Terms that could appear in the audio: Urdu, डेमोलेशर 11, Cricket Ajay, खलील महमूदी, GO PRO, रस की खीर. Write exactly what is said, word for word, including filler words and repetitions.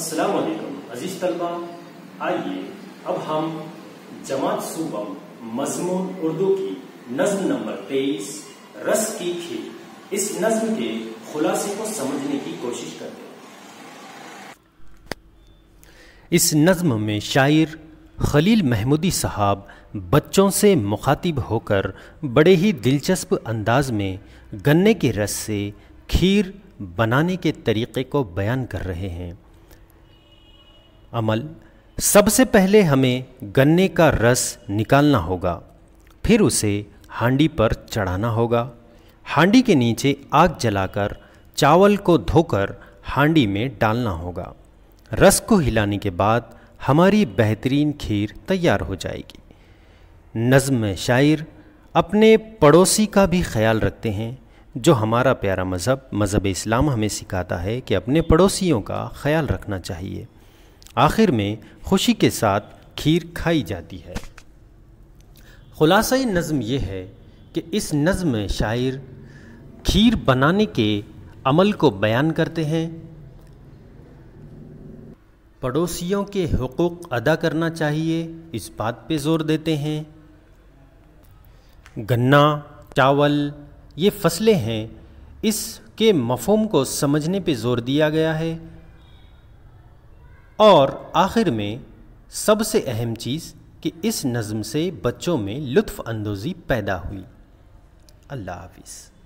अस्सलाम वालेकुम अजीज तलबा। आइए अब हम जमात सूबम मजमून उर्दू की नज्म नंबर तेईस रस की खीर इस नज्म के खुलासे को समझने की कोशिश करते हैं। इस नज्म में शायर खलील महमूदी साहब बच्चों से मुखातिब होकर बड़े ही दिलचस्प अंदाज में गन्ने के रस से खीर बनाने के तरीक़े को बयान कर रहे हैं। अमल, सबसे पहले हमें गन्ने का रस निकालना होगा, फिर उसे हांडी पर चढ़ाना होगा। हांडी के नीचे आग जलाकर चावल को धोकर हांडी में डालना होगा। रस को हिलाने के बाद हमारी बेहतरीन खीर तैयार हो जाएगी। नज़्म में शायर अपने पड़ोसी का भी ख्याल रखते हैं, जो हमारा प्यारा मज़हब मज़हब इस्लाम हमें सिखाता है कि अपने पड़ोसियों का ख्याल रखना चाहिए। आखिर में खुशी के साथ खीर खाई जाती है। खुलासा-ए नज़्म यह है कि इस नज़्म में शायर खीर बनाने के अमल को बयान करते हैं। पड़ोसियों के हुकूक अदा करना चाहिए, इस बात पे ज़ोर देते हैं। गन्ना, चावल ये फसलें हैं, इसके मफ़हूम को समझने पे ज़ोर दिया गया है। और आखिर में सबसे अहम चीज़ कि इस नज़्म से बच्चों में लुत्फ़ अंदोज़ी पैदा हुई। अल्लाह हाफ़िज़।